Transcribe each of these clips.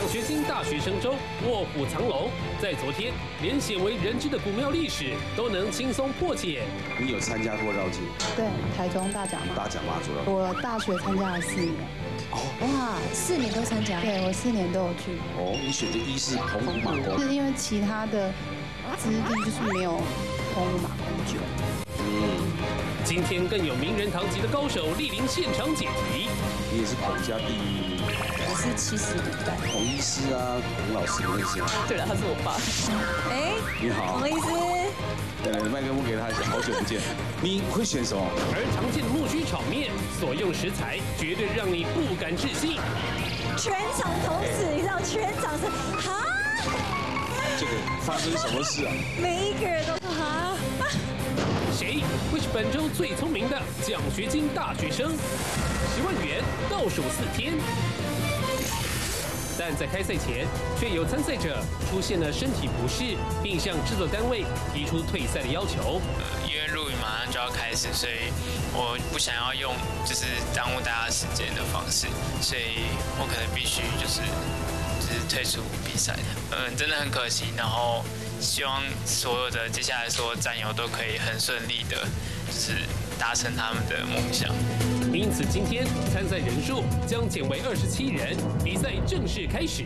奖学金大学生中卧虎藏龙，在昨天连鲜为人知的古庙历史都能轻松破解。你有参加过绕境？对，台中大甲妈。大甲妈主任。我大学参加了4年。哦，哇，4年都参加？对，我4年都有去。哦，你选的一是澎湖马公，是因为其他的资历就是没有澎湖马公久。今天更有名人堂级的高手莅临现场解题。你也是彭家第一。 我是70年代，洪医师啊，洪老师的那些。对了，他是我爸。哎，你好，洪医师。来，麦克风给他一下，好久不见。你会选什么？而常见的木须炒面所用食材，绝对让你不敢置信。全场同时，你知道全场是哈。这个发生什么事啊？每一个人都是哈。谁会是本周最聪明的奖学金大学生？10万元倒数4天。 但在开赛前，却有参赛者出现了身体不适，并向制作单位提出退赛的要求。因为陆羽马上就要开始，所以我不想要用就是耽误大家时间的方式，所以我可能必须就是退出比赛的。真的很可惜。然后希望所有的接下来所有战友都可以很顺利的，就是达成他们的梦想。 因此，今天参赛人数将减为27人，比赛正式开始。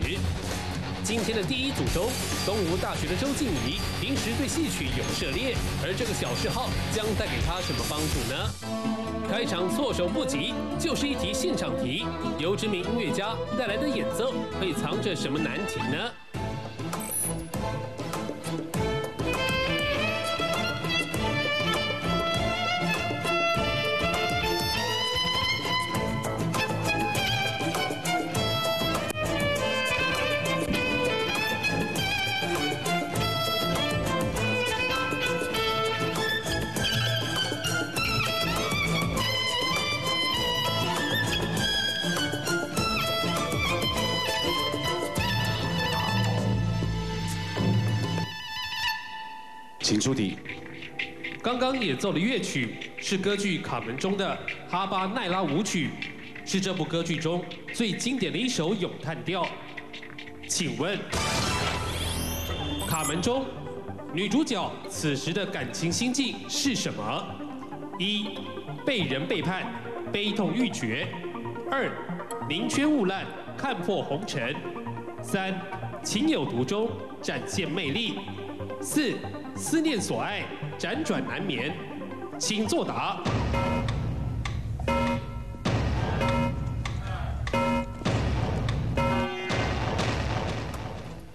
今天的第一组中，东吴大学的周静怡平时对戏曲有涉猎，而这个小嗜好将带给她什么帮助呢？开场措手不及，就是一题现场题，由知名音乐家带来的演奏会藏着什么难题呢？ 请出题。刚刚演奏的乐曲是歌剧《卡门》中的《哈巴奈拉舞曲》，是这部歌剧中最经典的一首咏叹调。请问，《卡门》中女主角此时的感情心境是什么？一、被人背叛，悲痛欲绝；二、宁缺毋滥，看破红尘；三、情有独钟，展现魅力；四。 思念所爱，辗转难眠，请作答。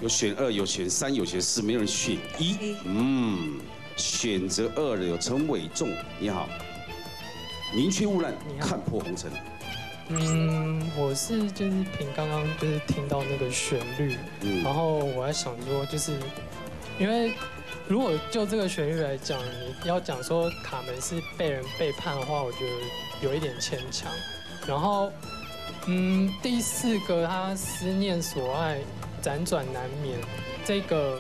有选2，有选3，有选4，没有人选1。选择2的有陈伟仲，你好。宁缺毋滥，看破红尘。我是就是凭刚刚就是听到那个旋律，然后我在想说，就是因为。 如果就这个旋律来讲，你要讲说卡门是被人背叛的话，我觉得有一点牵强。然后，第4个他思念所爱，辗转难眠，这个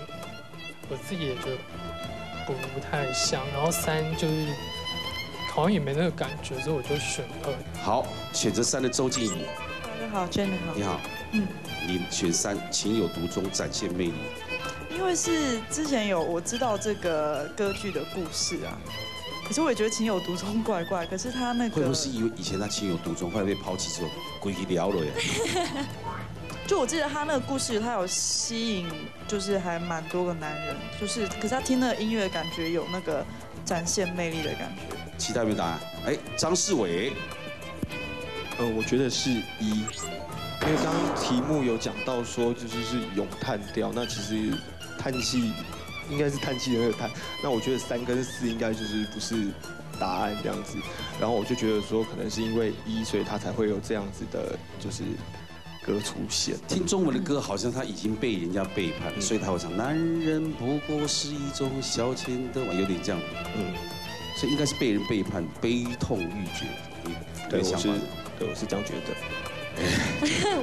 我自己也觉得不太像。然后3就是好像也没那个感觉，所以我就选2。好，选择3的周静怡。大家好，真的好。你好。你选3，情有独钟，展现魅力。 因为是之前有我知道这个歌剧的故事啊，可是我也觉得情有独钟怪怪，可是他那个会不会是因为以前他情有独钟，后来被抛弃之后，鬼聊了耶？就我记得他那个故事，他有吸引就是还蛮多个男人，就是可是他听那个音乐感觉有那个展现魅力的感觉。其他有没有答案？哎，张世伟，我觉得是1，因为刚刚题目有讲到说就是咏叹调，那其实。 叹气，应该是叹气的那个叹。那我觉得3跟4应该就是不是答案这样子。然后我就觉得说，可能是因为1，所以他才会有这样子的，就是歌出现。听中文的歌，好像他已经被人家背叛，所以他会唱“男人不过是一种消遣的”，有点这样。所以应该是被人背叛，悲痛欲绝。对，我是这样觉得。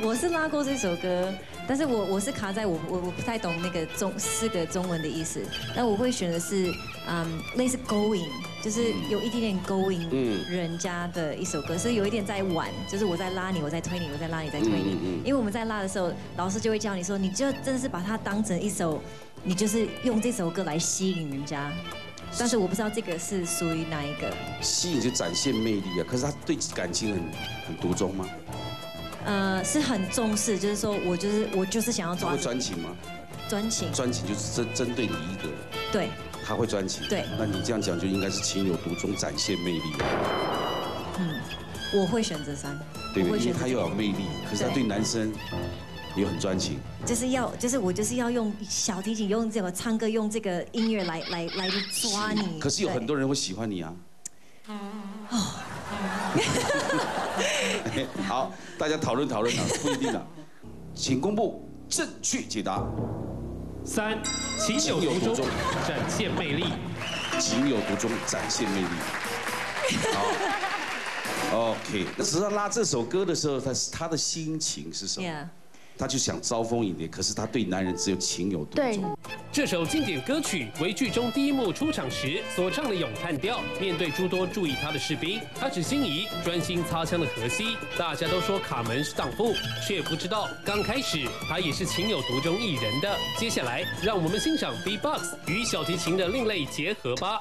我是拉过这首歌，但是我是卡在我不太懂那个中文的意思，那我会选的是类似 going， 就是有一点点 going 人家的一首歌，所以有一点在玩，就是我在拉你，我在推你，我在拉你，在推你，因为我们在拉的时候，老师就会教你说，你就真的是把它当成一首，你就是用这首歌来吸引人家。 但是我不知道这个是属于哪一个。吸引就展现魅力啊，可是他对感情很独钟吗？是很重视，就是说我就是想要抓。他会专情吗？专情。专情就是针对你一个人。对。他会专情。对。那你这样讲就应该是情有独钟，展现魅力。嗯，我会选择3。对，因为他又有魅力，可是他对男生。 也很专情，就是我要用小提琴，用这个唱歌，用这个音乐来抓你。可是有很多人会喜欢你啊。哦。好，大家讨论讨论啊，不一定啊。请公布正确解答。3，情有独钟，展现魅力。情有独钟，展现魅力。好 ，OK。那实际上拉这首歌的时候，他的心情是什么？ 他就想招蜂引蝶，可是他对男人只有情有独钟。这首经典歌曲为剧中第一幕出场时所唱的咏叹调。面对诸多注意他的士兵，他只心仪专心擦枪的荷西。大家都说卡门是荡妇，却不知道刚开始他也是情有独钟一人的。接下来，让我们欣赏 B-box 与小提琴的另类结合吧。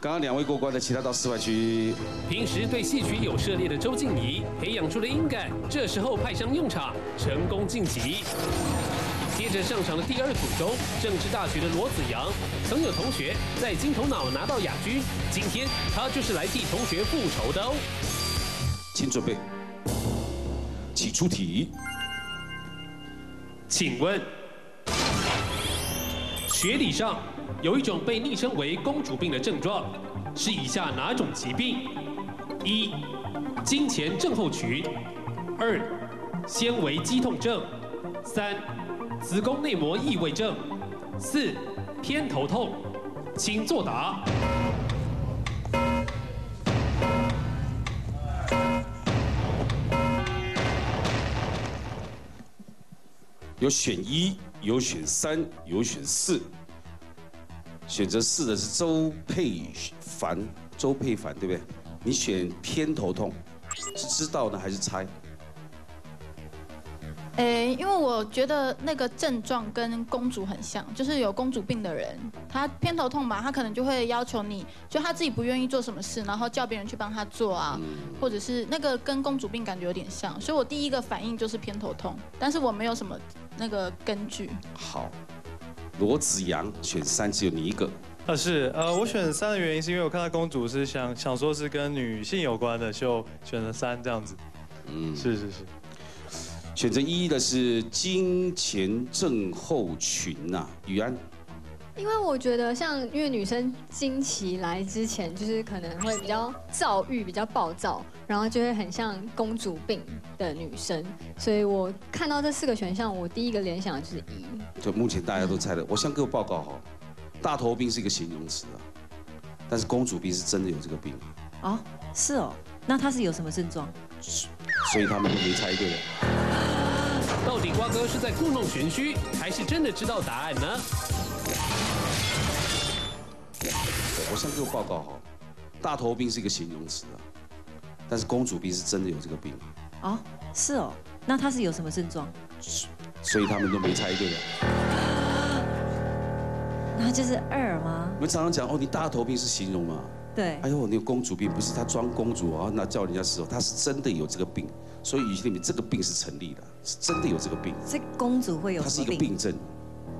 刚刚2位过关的，其他到失败区。平时对戏曲有涉猎的周静怡，培养出了音感，这时候派上用场，成功晋级。 接着上场的第2组中，政治大学的罗子阳，曾有同学在金头脑拿到亚军，今天他就是来替同学复仇的哦。请准备，请出题。请问，学理上有一种被昵称为“公主病”的症状，是以下哪种疾病？1，金钱症候群；2，纤维肌痛症；3。 子宫内膜异位症；4，偏头痛，请作答。有选1，有选3，有选4。选择4的是周佩凡，对不对？你选偏头痛，是知道呢还是猜？ 诶，因为我觉得那个症状跟公主很像，就是有公主病的人，他偏头痛嘛，他可能就会要求你，就他自己不愿意做什么事，然后叫别人去帮他做啊，或者是那个跟公主病感觉有点像，所以我第一个反应就是偏头痛，但是我没有什么那个根据。好，罗子阳选3，只有你一个。我选3的原因是因为我看到公主是想说是跟女性有关的，就选了3这样子。嗯，是。 选择1的是金钱症候群呐，雨安。因为我觉得像，因为女生经期来之前，就是可能会比较躁郁、比较暴躁，然后就会很像公主病的女生，所以我看到这4个选项，我第一个联想的就是1。就目前大家都猜的，我向各位报告哈，大头病是一个形容词啊，但是公主病是真的有这个病。哦，是哦，那它是有什么症状？ 所以他们都没猜对了。到底瓜哥是在故弄玄虚，还是真的知道答案呢？我向各位报告哈，大头病是一个形容词啊，但是公主病是真的有这个病。哦，是哦，那它是有什么症状？所以他们都没猜对了。那就是2吗？我们常常讲哦，你大头病是形容嘛，对，哎呦，你有公主病，不是她装公主啊，那叫人家时候，她是真的有这个病，所以语气里面这个病是成立的，是真的有这个病。这公主会有什么病？它是一个病症。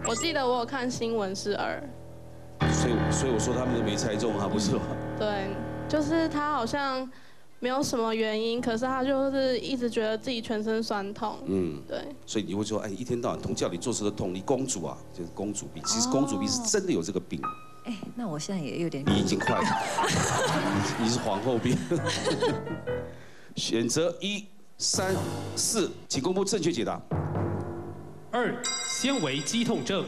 我记得我有看新闻是2，所以我说他们都没猜中啊，不是吗？对，就是她好像没有什么原因，可是她就是一直觉得自己全身酸痛。嗯，对。所以你会说，哎，一天到晚同叫你做事的痛，你公主啊，就是公主病。其实公主病是真的有这个病。哎，那我现在也有点。你已经快了，你是皇后病。选择1、3、4，请公布正确解答。2，纤维肌痛症。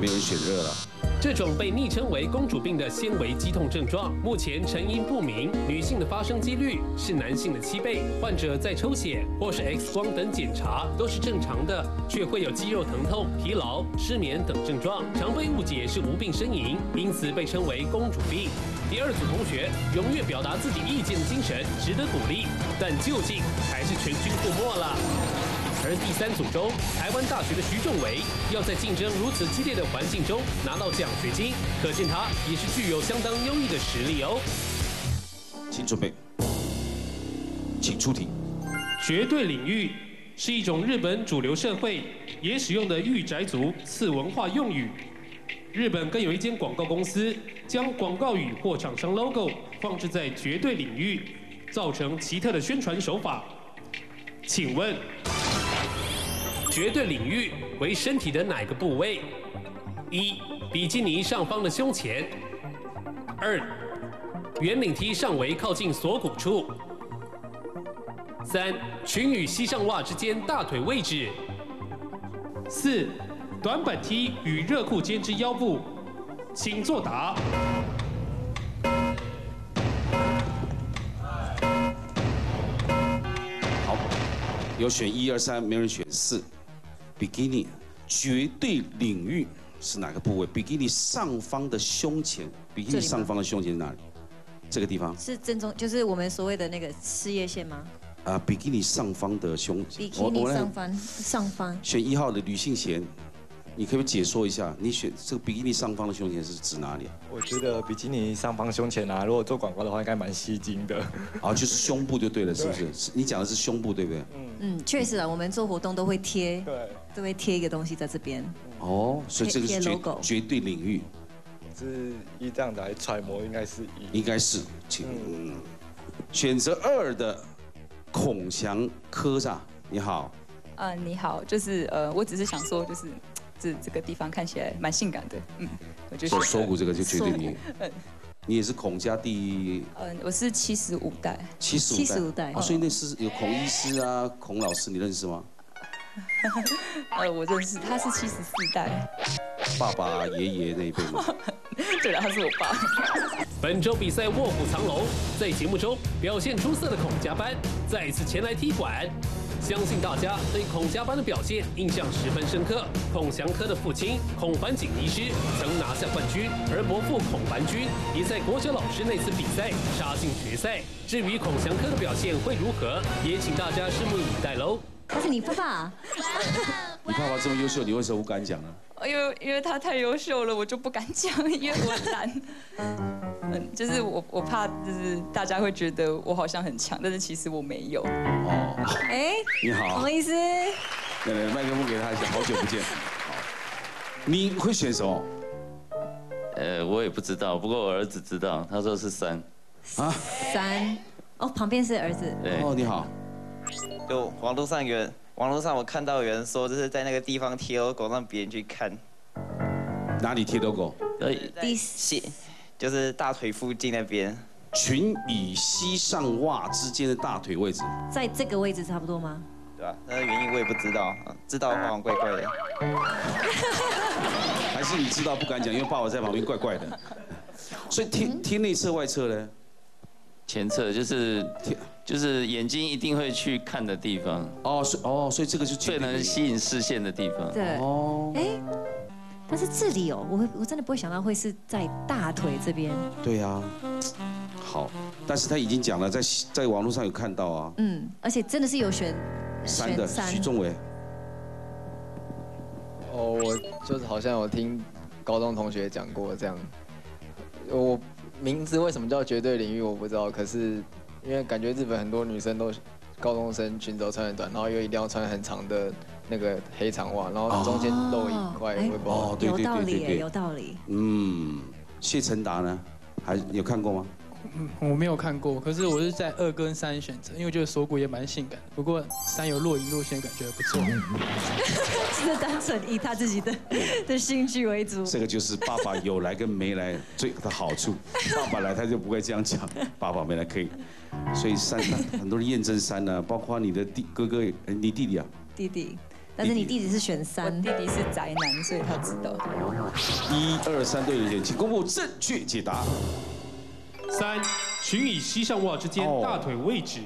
没人选2了。这种被昵称为公主病的纤维肌痛症状，目前成因不明，女性的发生几率是男性的7倍。患者在抽血或是 X 光等检查都是正常的，却会有肌肉疼痛、疲劳、失眠等症状，常被误解是无病呻吟，因此被称为公主病。第2组同学踊跃表达自己意见的精神值得鼓励，但究竟还是全军覆没了。而第3组中，台湾大学的徐仲维要在竞争如此激烈的环境中拿到奖学金，可见他也是具有相当优异的实力哦。请准备，请出题。绝对领域是一种日本主流社会也使用的御宅族次文化用语。日本更有一间广告公司将广告语或厂商 logo 放置在绝对领域，造成奇特的宣传手法。请问？绝对领域为身体的哪个部位？1，比基尼上方的胸前；2，圆领 T 上围靠近锁骨处；3，裙与膝上袜之间大腿位置；4，短版 T 与热裤间之腰部。请作答。好，有选1、2、3，没人选4。比基尼绝对领域是哪个部位？比基尼上方的胸前，比基尼上方的胸前是哪里？这个地方是正中，就是我们所谓的那个事业线吗？啊，比基尼上方的胸，比基尼上方。选1号的吕信贤，你可不可以解说一下？你选这个比基尼上方的胸前是指哪里啊？我觉得比基尼上方胸前啊，如果做广告的话，应该蛮吸睛的。啊，就是胸部就对了，是不是？你讲的是胸部，对不对？嗯，确实啊，我们做活动都会贴，对，都会贴一个东西在这边。哦，所以这个是绝对领域。是依这样子来揣摩，应该是1。应该是，请选择2的孔祥科长，你好。你好，就是我只是想说，就是这个地方看起来蛮性感的，嗯，我觉得。锁骨这个就绝对领域。你也是孔家第？我是75代。75代。所以那是有孔医师啊，孔老师，你认识吗？我认识，他是74代。爸爸、爷爷那一辈吗？对了，他是我爸。本周比赛《卧虎藏龙》在节目中表现出色的孔家班再次前来踢馆。相信大家对孔家班的表现印象十分深刻。孔祥科的父亲孔凡景医师曾拿下冠军，而伯父孔凡军也在国小老师那次比赛杀进决赛。至于孔祥科的表现会如何，也请大家拭目以待喽。他是你爸爸？你爸爸这么优秀，你为什么不敢讲呢？因为他太优秀了，我就不敢讲，因为我很难。就是我怕，就是大家会觉得我好像很强，但是其实我没有。哦，哎，你好，孔医师。来，麦克风给他一下，好久不见。你会选什么？我也不知道，不过我儿子知道，他说是3。啊？3？哦，旁边是儿子。哦，你好。就网络上我看到有人说，就是在那个地方贴 logo， 让别人去看。哪里贴 logo？ 就是大腿附近那边，裙与膝上袜之间的大腿位置，在这个位置差不多吗？对吧？那原因我也不知道，知道的话怪怪的。还是你知道不敢讲，因为爸爸在旁边怪怪的。所以贴内侧外侧呢？前侧就是眼睛一定会去看的地方。所以这个是最能吸引视线的地方。对。哦。但是这里哦，我真的不会想到会是在大腿这边。对啊，好，但是他已经讲了，在网络上有看到啊。嗯，而且真的是有选3的徐仲维。我就是好像有听高中同学讲过这样，我名字为什么叫绝对领域我不知道，可是因为感觉日本很多女生都高中生裙子都穿很短，然后又一定要穿很长的那个黑长袜，然后中间露一块，会不好。有道理，有道理。嗯，谢承达呢？还有看过吗？ 我没有看过，可是我是在2跟3选择，因为我觉得锁骨也蛮性感，不过3有若隐若现，感觉不错。只是单纯以他自己的兴趣为主。这个就是爸爸有来跟没来最的好处。爸爸来他就不会这样讲，爸爸没来可以。所以3很多人验证3呢，包括你的哥哥，你弟弟啊。弟弟，但是你弟弟是选3，弟弟是宅男，所以他知道。1、2、3对有点，请公布正确解答。 3，裙与膝上袜之间大腿位置。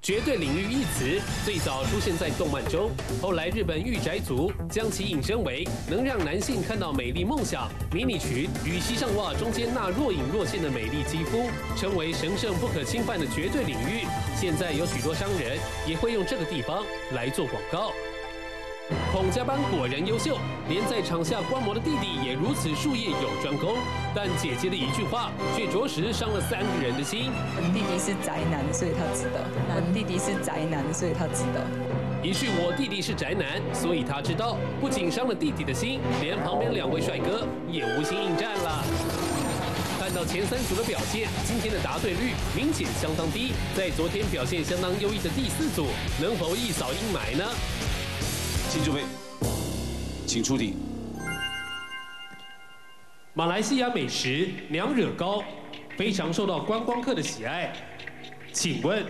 绝对领域一词最早出现在动漫中，后来日本御宅族将其引申为能让男性看到美丽梦想、迷你裙与膝上袜中间那若隐若现的美丽肌肤，称为神圣不可侵犯的绝对领域。现在有许多商人也会用这个地方来做广告。 孔家班果然优秀，连在场下观摩的弟弟也如此术业有专攻。但姐姐的一句话，却着实伤了3个人的心。我弟弟是宅男，所以他知道。我弟弟是宅男，所以他知道。一句我弟弟是宅男，所以他知道，不仅伤了弟弟的心，连旁边2位帅哥也无心应战了。 看到前3组的表现，今天的答对率明显相当低。在昨天表现相当优异的第4组，能否一扫阴霾呢？请准备，请出题。马来西亚美食娘惹糕非常受到观光客的喜爱，请问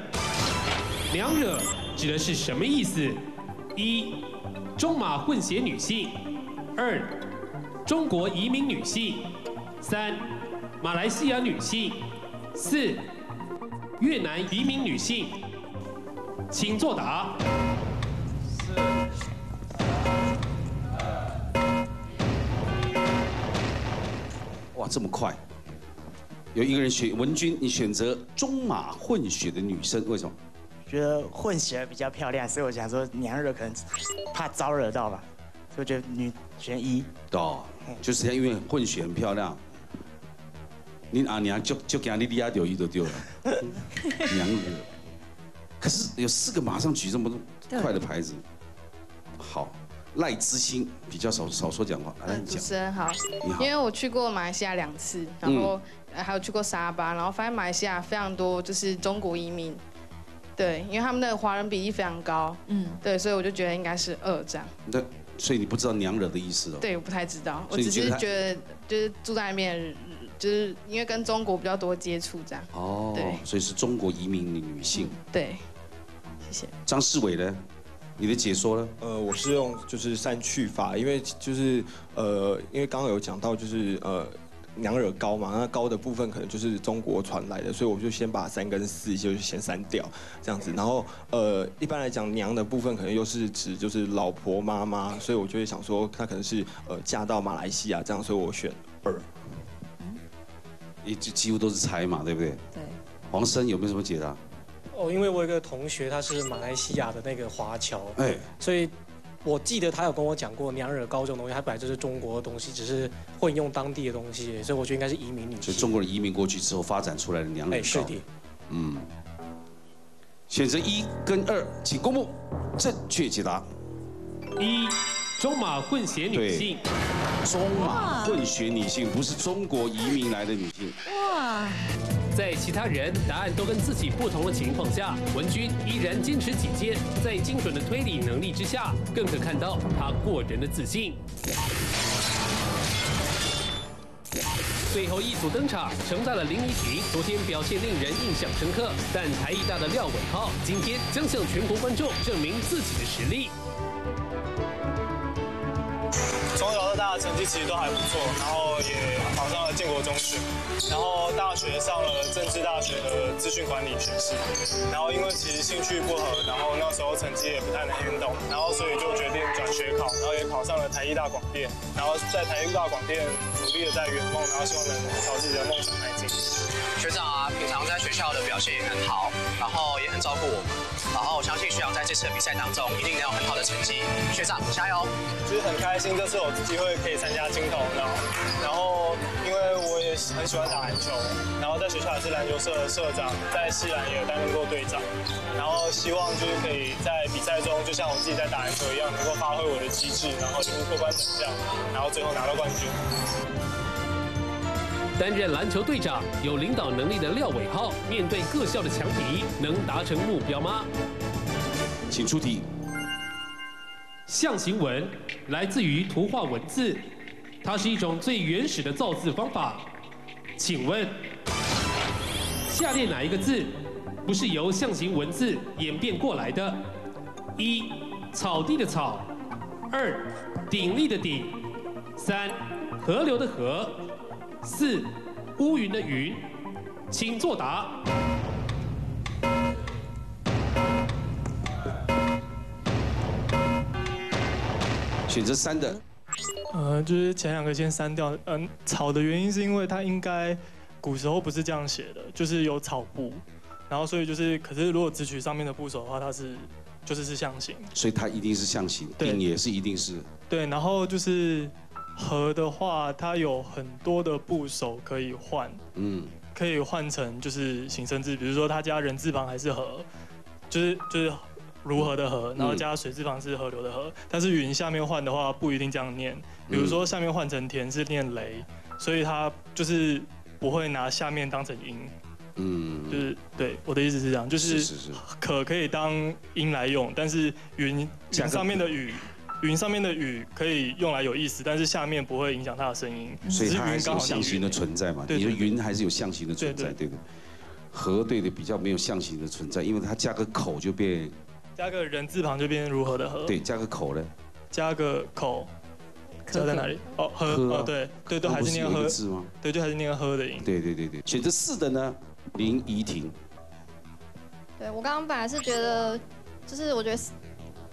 娘惹指的是什么意思？1，中马混血女性；2，中国移民女性；3。 马来西亚女性，4，越南移民女性，请作答。哇，这么快！有一个人选文君，你选择中马混血的女生，为什么？觉得混血比较漂亮，所以我想说娘惹可能怕招惹到吧，所以我觉得女选1。哦，就是因为混血很漂亮。 你阿娘就给你压掉就丢了，娘惹。可是有4个马上举这么快的牌子。好，赖之星比较少说讲话，来你讲。主持人好，因为我去过马来西亚2次，然后还有去过沙巴，然后发现马来西亚非常多就是中国移民，对，因为他们的华人比例非常高，嗯，对，所以我就觉得应该是2这样。对，所以你不知道娘惹的意思哦？对，我不太知道，我只是觉得就是住在那边。 就是因为跟中国比较多接触，这样哦，对，所以是中国移民女性，对，谢谢。张世伟呢？你的解说呢？我是用就是删去法，因为就是因为刚刚有讲到就是娘惹糕嘛，那糕的部分可能就是中国传来的，所以我就先把3跟4就是先删掉这样子，然后一般来讲娘的部分可能又是指就是老婆妈妈，所以我就会想说她可能是嫁到马来西亚这样，所以我选2。 也就几乎都是猜嘛，对不对？对。黄生有没有什么解答？哦，因为我有一个同学，他是马来西亚的那个华侨，哎，所以我记得他有跟我讲过娘惹糕这种东西，它本来就是中国的东西，只是混用当地的东西，所以我觉得应该是移民女性。所以中国人移民过去之后发展出来的娘惹糕。哎，是的。嗯。选择1跟2，请公布正确解答。1，中马混血女性。 中马混血女性不是中国移民来的女性。哇！在其他人答案都跟自己不同的情况下，文君依然坚持己见，在精准的推理能力之下，更可看到她过人的自信。最后一组登场，成大的林怡婷昨天表现令人印象深刻，但台艺大的廖伟浩今天将向全国观众证明自己的实力。 从小到大成绩其实都还不错，然后也考上了建国中学，然后大学上了政治大学的资讯管理学系，然后因为其实兴趣不合，然后那时候成绩也不太能运动，然后所以就决定转学考，然后也考上了台艺大广电，然后在台艺大广电努力的在圆梦，然后希望能朝自己的梦想迈进。学长啊，平常在学校的表现也很好，然后也很照顾我们，然后我相信学长在这次的比赛当中一定能有很好的成绩，学长加油！就是很开心这次。 有机会可以参加金童，然后因为我。也很喜欢打篮球，然后在学校也是篮球社的社长，在系篮也有担任过队长，然后希望就是可以在比赛中，就像我自己在打篮球一样，能够发挥我的机智，然后一路过关斩将，然后最后拿到冠军。担任篮球队长有领导能力的廖伟浩，面对各校的强敌，能达成目标吗？请出题。象形文来自于图画文字。 它是一种最原始的造字方法，请问下列哪一个字不是由象形文字演变过来的？一、草地的草；二、鼎立的鼎；三、河流的河；四、乌云的云。请作答。选择三的。 就是前两个先删掉。草的原因是因为它应该古时候不是这样写的，就是有草部，然后所以就是，可是如果只取上面的部首的话，它是就是象形，所以它一定是象形，定也是一定是。对，然后就是河的话，它有很多的部首可以换，可以换成就是形声字，比如说他加人字旁还是河，就是。 如何的河，然后加水字旁是河流的河，但是云下面换的话不一定这样念，比如说下面换成田是念雷，所以它就是不会拿下面当成音，就是对我的意思是这样，就是可以当音来用，但是云上面的雨可以用来有意思，但是下面不会影响它的声音，所以它还是有象形的存在嘛，你的云还是有象形的存在，对不对？河对的比较没有象形的存在，因为它加个口就变。 加个人字旁就变如何的河？对，加个口嘞。加个口，加在哪里？哦，河哦，对对，都还是念河字吗？对，就还是念河的音。对，选择四的呢，林怡婷。对我刚刚本来是觉得，就是我觉得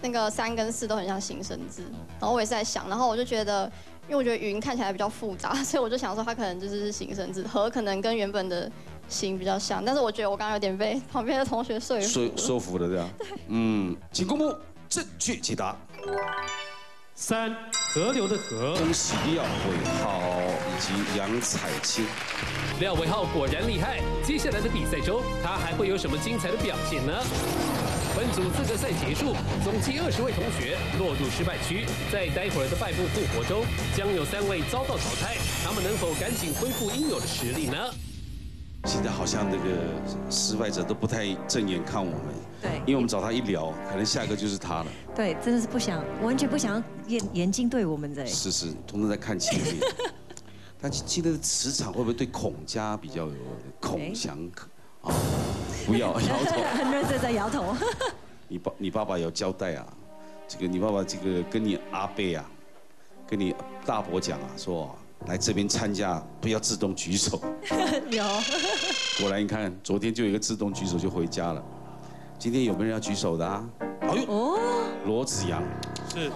那个三跟四都很像形声字，然后我也是在想，然后我就觉得，因为我觉得云看起来比较复杂，所以我就想说它可能就是形声字，河可能跟原本的。 形比较像，但是我觉得我刚刚有点被旁边的同学说服了，对啊。请公布正确解答。三河流的河。恭喜廖伟浩以及杨彩青。廖伟浩果然厉害，接下来的比赛中他还会有什么精彩的表现呢？本组资格赛结束，总计20位同学落入失败区，在待会儿的败部复活中，将有3位遭到淘汰，他们能否赶紧恢复应有的实力呢？ 现在好像那个失败者都不太正眼看我们，对，因为我们找他一聊，可能下一个就是他了。对，真的是不想，完全不想眼睛对我们的。是，通通在看前面。但今天的磁场会不会对孔家比较有孔祥？啊，不要摇头，很认真在摇头。你爸爸有交代啊，你爸爸跟你阿伯啊，跟你大伯讲啊，说、啊。 来这边参加，不要自动举手。有，果然你看，昨天就有一个自动举手就回家了。今天有没有人要举手的啊？哎呦，哦，罗子阳是。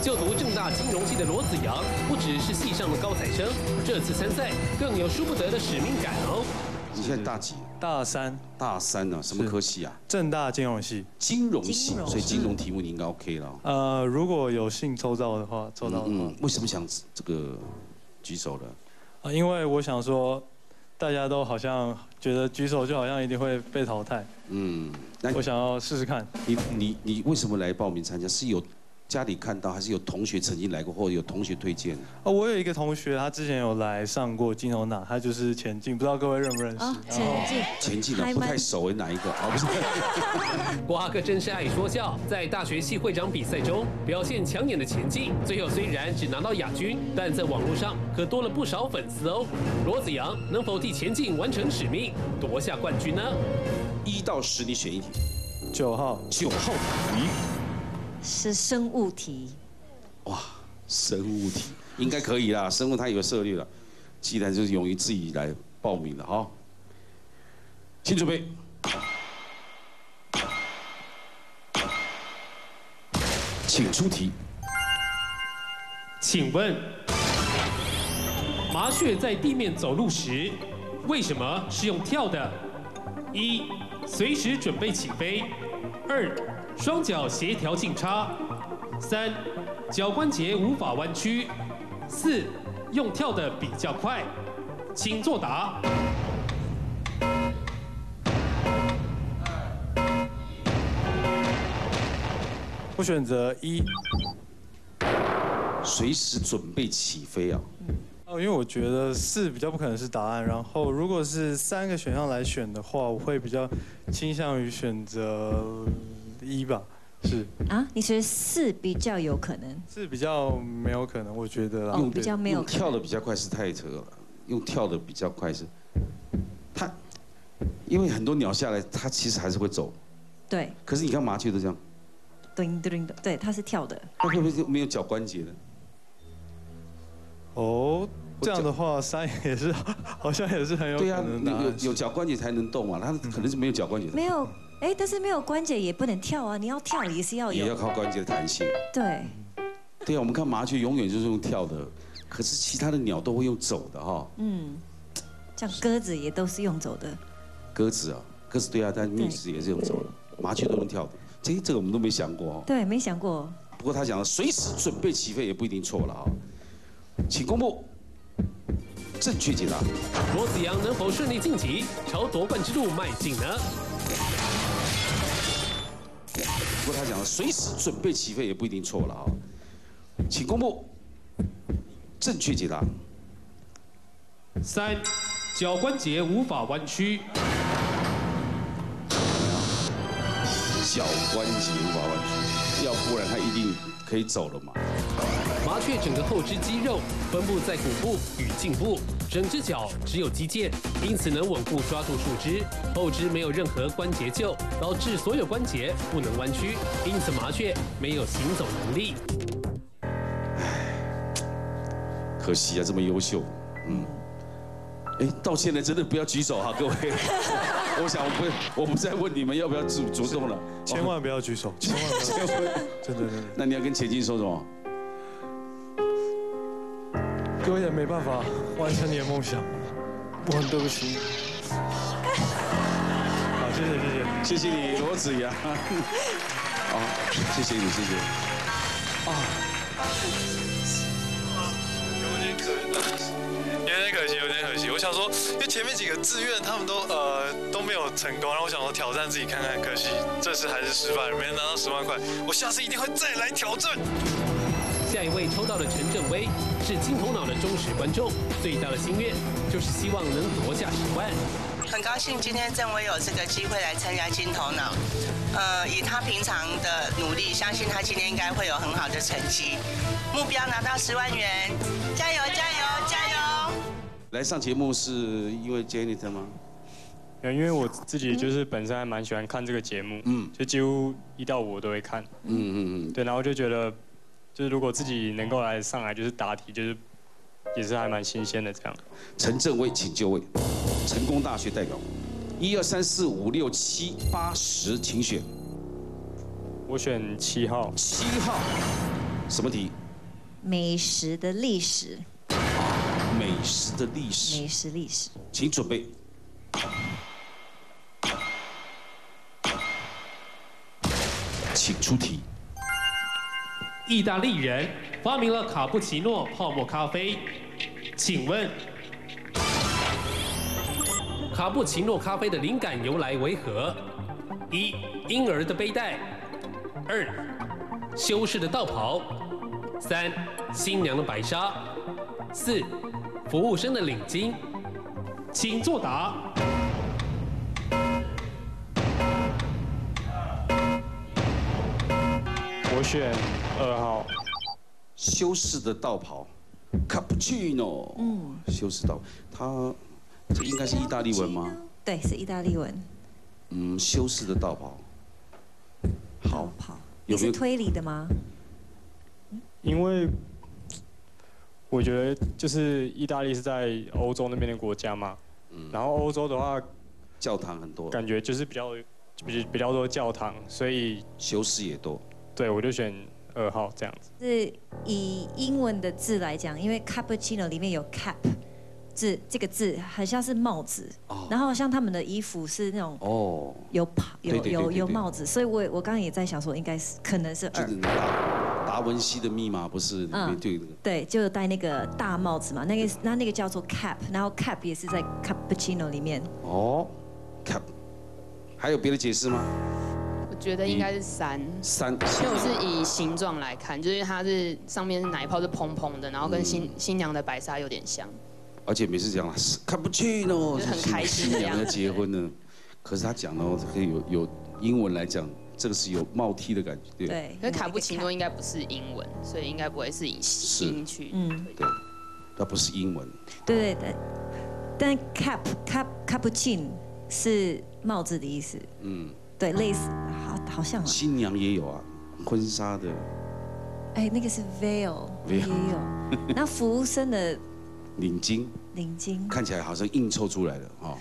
就读正大金融系的罗子阳，不只是系上的高材生，这次参赛更有输不得的使命感哦。你现在大几？大3。大3呢？什么科系啊？正大金融系。金融系，所以金融题目你应该 OK 了。如果有幸抽到的话。为什么想这个？ 举手了，因为我想说，大家都好像觉得举手就好像一定会被淘汰。那我想要试试看。你为什么来报名参加？是有家里看到，还是有同学曾经来过，或者有同学推荐？我有一个同学，他之前有来上过金融哪，他就是前进，不知道各位认不认识？前进的不太熟，哪一个？啊，不是。瓜哥真是爱说笑，在大学系会长比赛中表现抢眼的前进，最后虽然只拿到亚军，但在网络上可多了不少粉丝哦。罗子阳能否替前进完成使命，夺下冠军呢？1到10，你选一题。9号。9号题。 是生物题，哇，生物题应该可以啦，生物它有涉猎了，既然就是勇于自己来报名了哈，请准备。请出题。请问，麻雀在地面走路时，为什么是用跳的？一，随时准备起飞。二。 双脚协调性差，3，脚关节无法弯曲，4，用跳的比较快，请作答。 我选择一，随时准备起飞啊！哦，因为我觉得四比较不可能是答案。然后，如果是三个选项来选的话，我会比较倾向于选择一吧。是啊，你觉得四比较有可能？四比较没有可能，我觉得啦。哦，比较没有可能。跳的比较快是太扯了，用跳的比较快是，它因为很多鸟下来，它其实还是会走。对。可是你看麻雀都这样。 咚咚咚，对，它是跳的。它会不会没有脚关节的？哦，这样的话，三也是，好像也是很有可能的。对啊，有脚关节才能动嘛，它可能是没有脚关节。没有，哎，但是没有关节也不能跳啊，你要跳也是要有。也要靠关节的弹性。对。对啊，我们看麻雀永远就是用跳的，可是其他的鸟都会用走的哈。嗯，像鸽子也都是用走的。鸽子啊，鸽子对啊，但蜜子也是用走的，麻雀都用跳的。 这个我们都没想过哦。对，没想过。不过他讲的随时准备起飞也不一定错了啊。请公布正确解答。罗子阳能否顺利晋级，朝夺冠之路迈进呢？不过他讲的随时准备起飞也不一定错了啊。请公布正确解答。三，脚关节无法弯曲。 脚关节无法弯曲，要不然它一定可以走了嘛。麻雀整个后肢肌肉分布在骨部与颈部，整只脚只有肌腱，因此能稳固抓住树枝。后肢没有任何关节臼，导致所有关节不能弯曲，因此麻雀没有行走能力。唉，可惜啊，这么优秀，嗯。 哎，到现在真的不要举手哈、啊，各位。我想我不再问你们要不要着重了，千万不要举手，千万不要。真的。那你要跟前进说什么？各位也没办法完成你的梦想，我很对不起。好，谢谢你，罗子阳。好，谢谢你，谢谢。有点可惜，我想说，因为前面几个志愿他们都没有成功，然后我想说挑战自己看看，可惜这次还是失败了，没能拿到10万块，我下次一定会再来挑战。下一位抽到的陈正威是金头脑的忠实观众，最大的心愿就是希望能夺下10万。很高兴今天正威有这个机会来参加金头脑，以他平常的努力，相信他今天应该会有很好的成绩，目标拿到10万元，加油加油加油！ 来上节目是因为 Janet 吗？因为我自己就是本身还蛮喜欢看这个节目，嗯，就几乎1到5我都会看，嗯，对，然后就觉得，就是如果自己能够来上来就是答题，就是也是还蛮新鲜的这样。陈正威，请就位，成功大学代表，1、2、3、4、5、6、7、8、10，请选。我选7号。7号，什么题？美食的历史。 美食的历史，美食，请准备。请出题。意大利人发明了卡布奇诺泡沫咖啡，请问卡布奇诺咖啡的灵感由来为何？一、婴儿的背带；二、修士的道袍；三、新娘的白纱；四、 服务生的领巾，请作答。我选2号，修士的道袍 ，Cappuccino。嗯，修士道，它这应该是意大利文吗？对，是意大利文。嗯，修士的道袍。好，有没有推理的吗？因为。 我觉得就是意大利是在欧洲那边的国家嘛，然后欧洲的话，教堂很多，感觉就是比较多教堂，所以修士也多。对，我就选2号这样子。是以英文的字来讲，因为 cappuccino 里面有 cap，字这个字很像是帽子，然后像他们的衣服是那种有帽子，所以我刚刚也在想说，应该是可能是耳。达文西的密码不是对，就戴那个大帽子嘛，那个叫做 cap， 然后 cap 也是在 cappuccino 里面。哦 ，cap， 还有别的解释吗？ 我觉得应该是山，因为我是以形状来看，就是它是上面是奶泡是蓬蓬的，然后跟新娘的白纱有点像。而且每次讲看不去哦，很开心的样子。新娘要结婚呢，可是他讲哦，可以有英文来讲，这个是有冒踢的感觉，对。对，可是卡布奇诺应该不是英文，所以应该不会是以音去。嗯，对，它不是英文。对对，但 cappuccino 是帽子的意思。嗯。 对，类似好像啊。新娘也有啊，婚纱的。哎，那个是 veil， 也有。那服务生的领巾，领巾看起来好像硬凑出来的哈。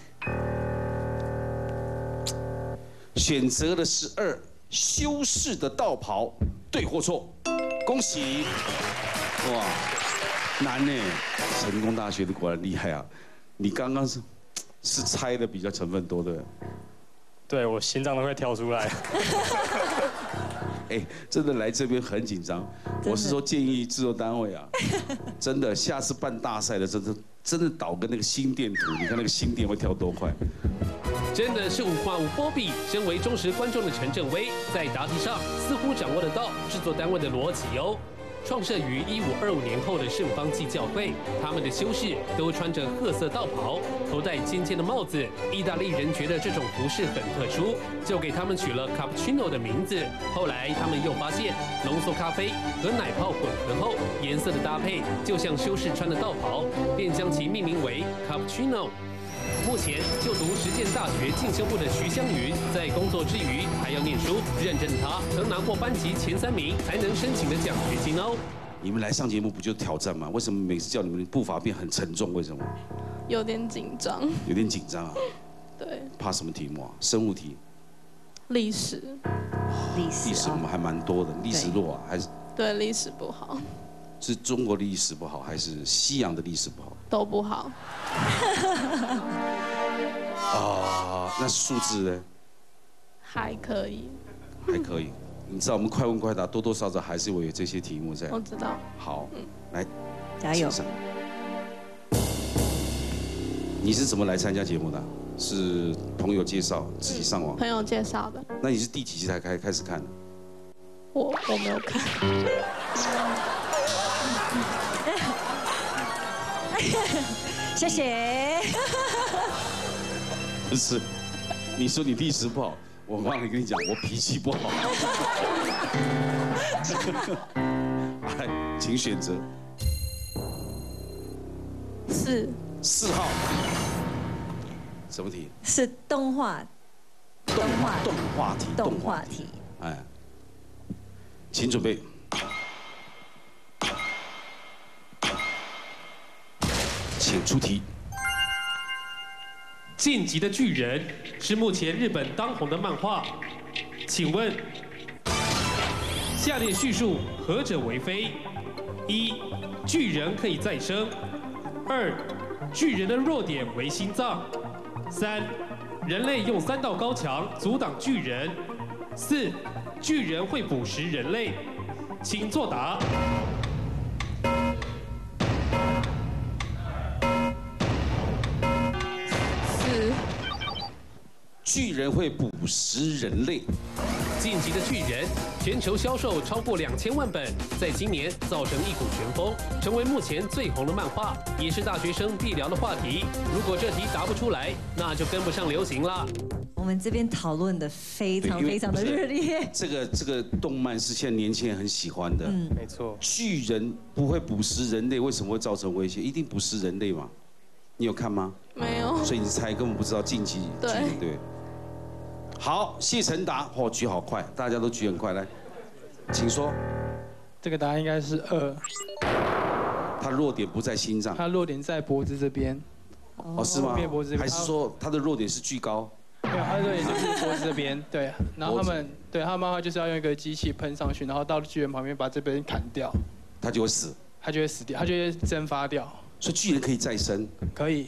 选择了12，修士的道袍，对或错？恭喜！哇，难呢，成功大学的果然厉害啊！你刚刚是猜的比较成分多的。 对我心脏都快跳出来。哎，真的来这边很紧张。我是说建议制作单位啊，真的下次办大赛的，真的导跟那个心电图，你看那个心电会跳多快。真的是5话5波比。身为忠实观众的陈正威，在答题上似乎掌握得到制作单位的逻辑哦。创设于1525年后的圣方济教会，他们的修士都穿着褐色道袍，头戴尖尖的帽子。意大利人觉得这种服饰很特殊，就给他们取了 cappuccino 的名字。后来他们又发现，浓缩咖啡和奶泡混合后，颜色的搭配就像修士穿的道袍，便将其命名为 cappuccino。 目前就读实践大学进修部的徐湘云，在工作之余还要念书。认真的她，曾拿过班级前3名才能申请的奖学金哦。你们来上节目不就挑战吗？为什么每次叫你们步伐变很沉重？为什么？有点紧张。有点紧张啊。对。怕什么题目啊？生物题。历史。历史我们还蛮多的，历史弱啊，还是？对，历史不好。是中国的历史不好，还是西洋的历史不好？都不好。 啊，那数字呢？还可以，还可以。你知道我们快问快答多多少少还是会有这些题目在。我知道。好，来，加油！你是怎么来参加节目的？是朋友介绍，自己上网？朋友介绍的。那你是第几期才开始看的？我没有看。谢谢。不是，你说你历史不好，我忘了跟你讲，我脾气不好。来，请选择。4号。什么题？是动画。动画题。动画题。哎，请准备。 请出题。《进击的巨人》是目前日本当红的漫画，请问下列叙述何者为非？1，巨人可以再生；2，巨人的弱点为心脏；3，人类用3道高墙阻挡巨人；4，巨人会捕食人类。请作答。 巨人会捕食人类，《进击的巨人》全球销售超过2000万本，在今年造成一股旋风，成为目前最红的漫画，也是大学生必聊的话题。如果这题答不出来，那就跟不上流行了。我们这边讨论的非常的热烈。这个动漫是现在年轻人很喜欢的，嗯，没错。巨人不会捕食人类，为什么会造成威胁？一定捕食人类嘛？你有看吗？没有。所以你猜根本不知道《进击巨人》对。 好，谢晨达，哦，举好快，大家都举很快，来，请说。这个答案应该是2。他弱点不在心脏，他弱点在脖子这边。哦，是吗？还是说他的弱点是巨高？对，他的弱点就是脖子这边。对，然后他漫画就是要用一个机器喷上去，然后到巨人旁边把这边砍掉，他就会死掉，他就会蒸发掉。所以巨人可以再生。可以。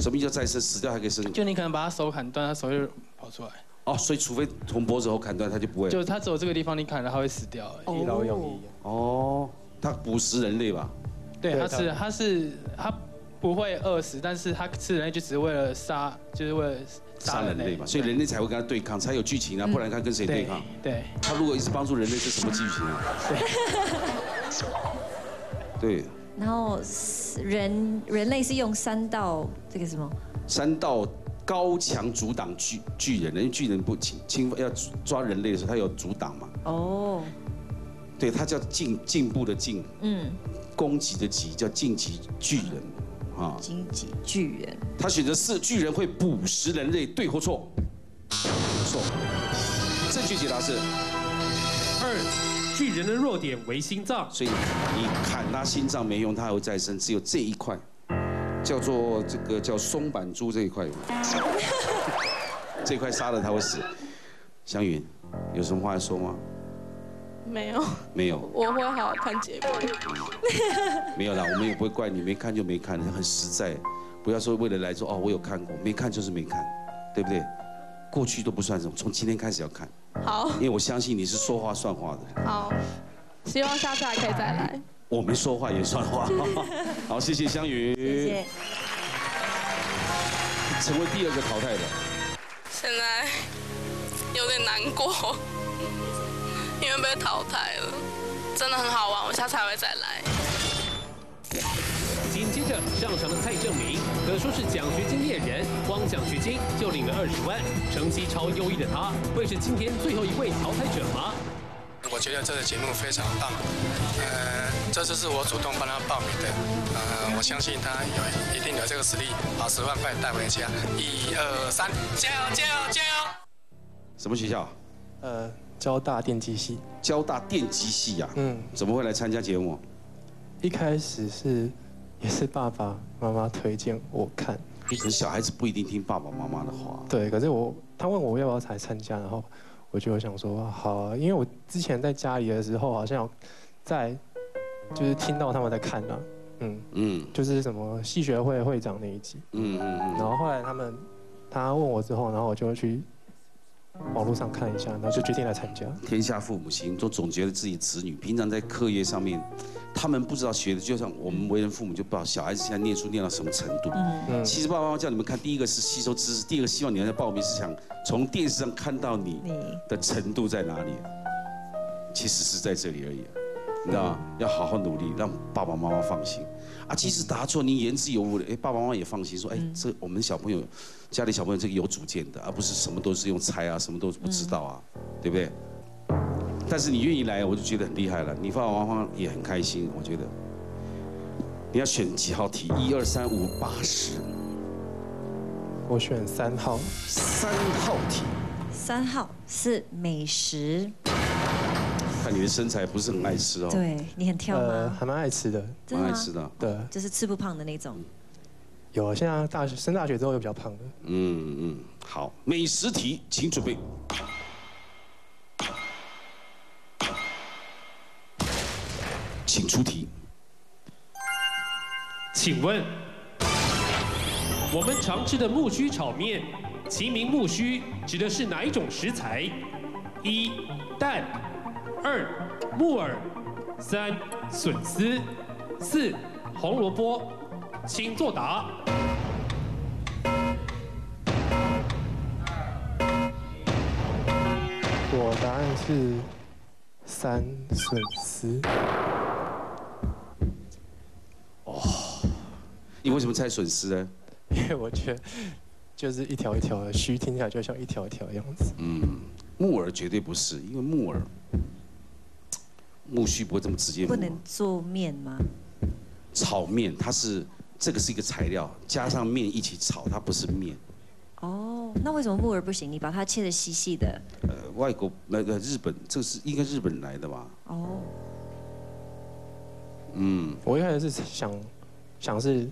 什么叫再生？死掉还可以生？就你可能把他手砍断，他手就跑出来。哦，所以除非从脖子后砍断，他就不会。就他只有这个地方你砍了，他会死掉。一劳永逸。哦，他捕食人类吧？对，他不会饿死，但是他吃人类就只是为了杀，就是为了。 杀人类嘛，所以人类才会跟他对抗，才有剧情啊，不然他跟谁对抗？对，他如果一直帮助人类，是什么剧情啊？对。然后人类是用三道这个什么？三道高墙阻挡巨人，因为巨人不侵犯要抓人类的时候，他有阻挡嘛。哦。对，他叫进步的进，攻击的击叫进击巨人。 啊！荆棘巨人，他选择4，巨人会捕食人类，对或错？错。正确解答是2。巨人的弱点为心脏，所以你砍他心脏没用，他还会再生。只有这一块，叫做这个叫松板猪这一块，这块杀了他会死。湘芸，有什么话要说吗？ 没有，没有，我会好好看结果。没有啦，我们也不会怪你，没看就没看，很实在，不要说为了来说哦，我有看过，没看就是没看，对不对？过去都不算什么，从今天开始要看。好，因为我相信你是说话算话的。好，希望下次还可以再来。我没说话也算话。好，谢谢湘芸。谢谢。成为第2个淘汰的。现在有点难过。 因为被淘汰了，真的很好玩，我下次还会再来。紧接着上场的蔡正明，可说是奖学金猎人，光奖学金就领了20万，成绩超优异的他，会是今天最后一位淘汰者吗？我觉得这个节目非常棒，这次是我主动帮他报名的，我相信他有一定有这个实力，把10万块带回家。1、2、3，加油加油加油！什么学校？交大电机系，交大电机系呀，怎么会来参加节目？一开始也是爸爸妈妈推荐我看，可是小孩子不一定听爸爸妈妈的话。对，可是他问我要不要来参加，然后我就想说好啊，因为我之前在家里的时候好像就是听到他们在看啊，就是什么系学会会长那一集，然后后来他问我之后，然后我就去。 网络上看一下，然后就决定来参加。天下父母心，都总觉得自己子女平常在课业上面，他们不知道学的，就像我们为人父母就不知道小孩子现在念书念到什么程度。其实爸爸妈妈叫你们看，第一个是吸收知识，第二个希望你们在报名是想从电视上看到你的程度在哪里。其实是在这里而已，你知道吗？要好好努力，让爸爸妈妈放心。啊，即使答错，你言之有物的，爸爸妈妈也放心，说，这我们小朋友。 家里小朋友这个有主见的，而不是什么都是用猜啊，什么都不知道啊，对不对？但是你愿意来，我就觉得很厉害了。你爸爸妈妈也很开心，我觉得。你要选几号题？1、2、3、5、80。我选3号。3号题。3号是美食。看你的身材不是很爱吃哦。对你很挑吗？还蛮爱吃的。蛮爱吃的。对。就是吃不胖的那种。 有，现在升大学之后又比较胖的。好，美食题，请准备。请出题。请问，我们常吃的木须炒面，其名木须指的是哪一种食材？1、蛋，2、木耳，3、笋丝，4、红萝卜。 请作答。我答案是3、笋丝。哦，你为什么猜笋丝呢？因为我觉得就是一条一条的须，听起来就像一条一条的样子。木耳绝对不是，因为木须不会这么直接。不能做面吗？炒面它是。 这个是一个材料，加上面一起炒，它不是面。哦，那为什么木耳不行？你把它切得细细的。外国那个日本，这是应该日本来的吧？哦。我一开始是想是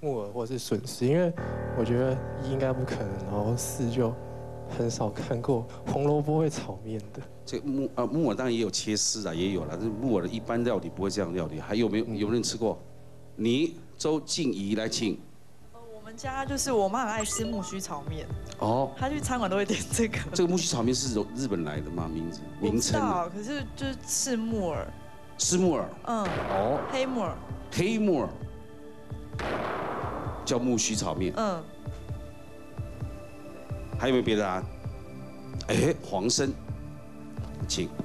木耳或是笋丝，因为我觉得1应该不可能，然后4就很少看过红萝卜会炒面的。这木耳当然也有切丝啊，也有啦，但是木耳的一般料理不会这样料理。还有没有人吃过？你周静怡来请。我们家就是我妈很爱吃木须炒面。哦。她去餐馆都会点这个。这个木须炒面是日本来的吗？名称？我不知道，可是就是赤木耳。赤木耳。嗯。哦。黑木耳。黑木耳。叫木须炒面。嗯。还有没有别的啊？哎，黄生。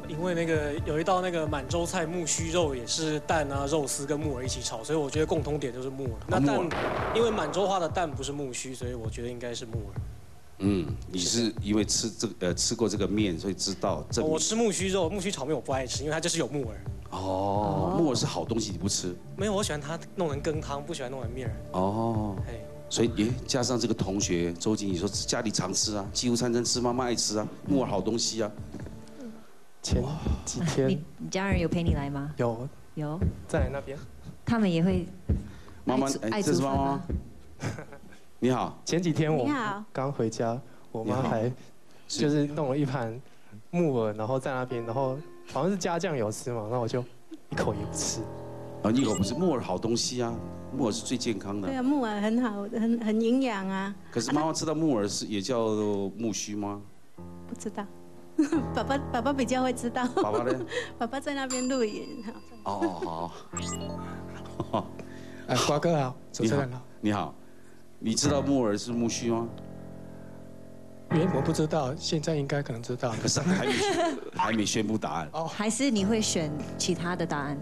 因为那个有一道那个满洲菜木须肉也是蛋啊、肉丝跟木耳一起炒，所以我觉得共同点就是木耳。那蛋，因为满洲话的蛋不是木须，所以我觉得应该是木耳。嗯，你是因为吃这个吃过这个面，所以知道这。我吃木须肉，木须炒面我不爱吃，因为它就是有木耳。哦，木耳是好东西，你不吃？没有，我喜欢它弄成羹汤，不喜欢弄成面。哦，哎，所以也加上这个同学周静，你说家里常吃啊，几乎餐餐吃，妈妈爱吃啊，木耳好东西啊。 前几天，你家人有陪你来吗？有，在那边。他们也会。妈妈，哎，这是妈妈。你好。前几天我刚回家，我妈还就是弄了一盘木耳，然后在那边，然后好像是加酱油吃嘛，那我就一口也不吃。啊，一口不吃木耳好东西啊，木耳是最健康的。对啊，木耳很好，很营养啊。可是妈妈知道木耳是也叫木须吗？不知道。 爸爸比较会知道。爸爸呢？爸爸在那边录影。哦，好。哎，瓜哥好，主持人好。你好，你知道木耳是木须吗？我不知道，现在应该可能知道。可是还没宣布答案。哦，还是你会选其他的答案？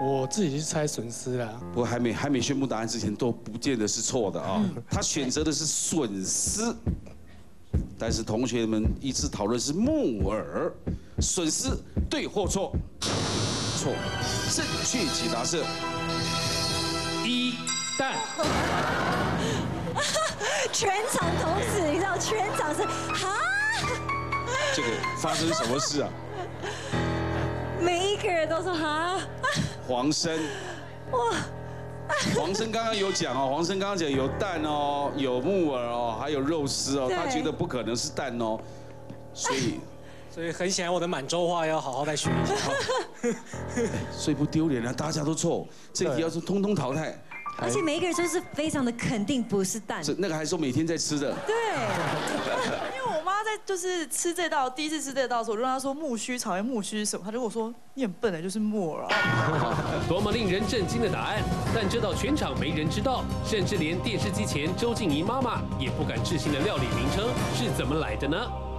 我自己去猜笋丝啦。不过还没宣布答案之前，都不见得是错的啊。他选择的是笋丝。 但是同学们一致讨论是木耳，损失对或错？错，正确解答是一蛋。全场同时，你知道全场是哈？这个发生什么事啊？每一个人都说哈。黄生。哇。 黄生刚刚有讲哦，黄生刚刚讲有蛋哦，有木耳哦，还有肉丝哦，他觉得不可能是蛋哦，所以很显然我的满洲话要好好再学一下，所以不丢脸啊，大家都错，这题要是通通淘汰，而且每一个人都是非常的肯定不是蛋，是那个还说每天在吃的，对，因为我妈在就是吃这道第一次吃这道的时候，我就让她说木须炒面木须是什么，她就跟我说你很笨的，就是木耳啊。 多么令人震惊的答案！但这道全场没人知道，甚至连电视机前周静怡妈妈也不敢置信的料理名称是怎么来的呢？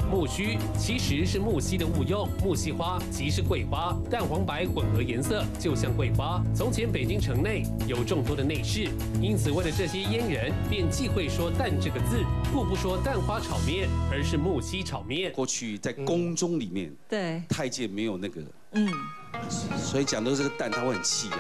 木须其实是木犀的误用，木犀花即是桂花，淡黄白混合颜色，就像桂花。从前北京城内有众多的内侍，因此为了这些阉人便忌讳说“蛋”这个字，故不说蛋花炒面，而是木犀炒面。过去在宫中里面，对太监没有那个，所以讲到这个蛋，他会很气啊。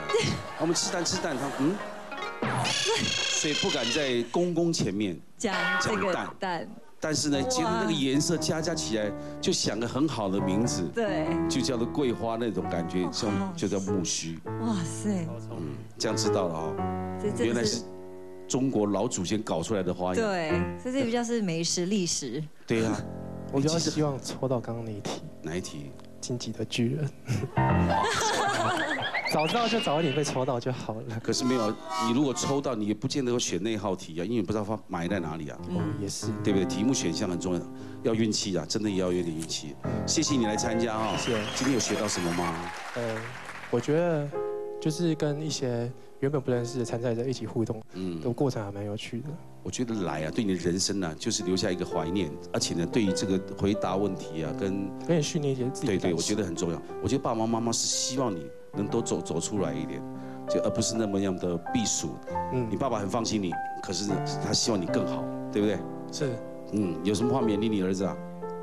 我们吃蛋，他所以不敢在公公前面讲这个蛋。但是呢，结合那个颜色加起来，就想个很好的名字，对，就叫做桂花那种感觉，像就叫木须。哇塞，这样知道了哦，原来是中国老祖先搞出来的花样。对，所以这比较是美食历史。对呀，我比较希望抽到刚刚那一题。哪一题？ 晋级的巨人，早知道就早一点被抽到就好了。可是没有，你如果抽到，你也不见得会选那号题啊，因为你不知道它埋在哪里啊。哦，也是，对不对？题目选项很重要，要运气啊，真的也要有点运气。谢谢你来参加啊，谢谢。今天有学到什么吗？我觉得就是跟一些原本不认识的参赛者一起互动，的过程还蛮有趣的。我觉得来啊，对你的人生啊，就是留下一个怀念，而且呢，对于这个回答问题啊，可以训练一些自己。对，我觉得很重要。我觉得爸爸妈妈是希望你能多走出来一点，就而不是那么样的避暑。你爸爸很放心你，可是他希望你更好，对不对？是。有什么话勉励你儿子啊？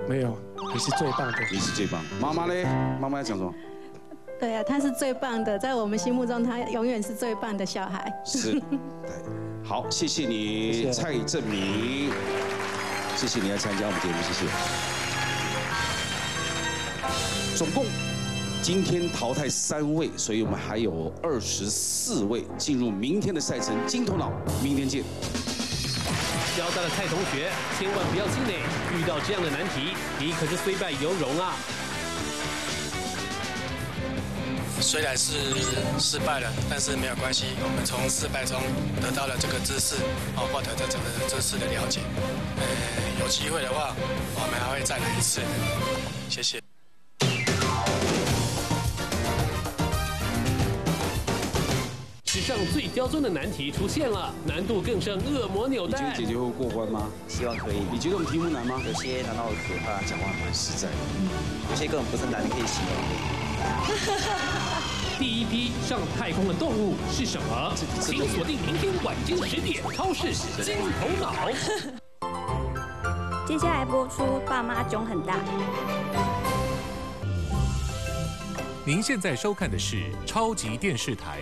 没有，你是最棒的。你是最棒。妈妈嘞？妈妈要讲什么？ 对啊，他是最棒的，在我们心目中，他永远是最棒的小孩。是，好，谢谢你，蔡正明，谢谢你来参加我们节目，谢谢。总共今天淘汰3位，所以我们还有24位进入明天的赛程金头脑，明天见。 交大的蔡同学，千万不要气馁，遇到这样的难题，你可是虽败犹荣啊。虽然是失败了，但是没有关系，我们从失败中得到了这个知识，获得这整个知识的了解。有机会的话，我们还会再来一次。谢谢。 史上最刁钻的难题出现了，难度更胜恶魔扭蛋。你觉得解决会过关吗？希望可以。你觉得我们题目难吗？有些难到可怕，讲话蛮实在的。有些根本不是难可以形容。第一批上太空的动物是什么？请锁定明天晚间10点，超市金头脑。接下来播出《爸妈囧很大》。您现在收看的是超级电视台。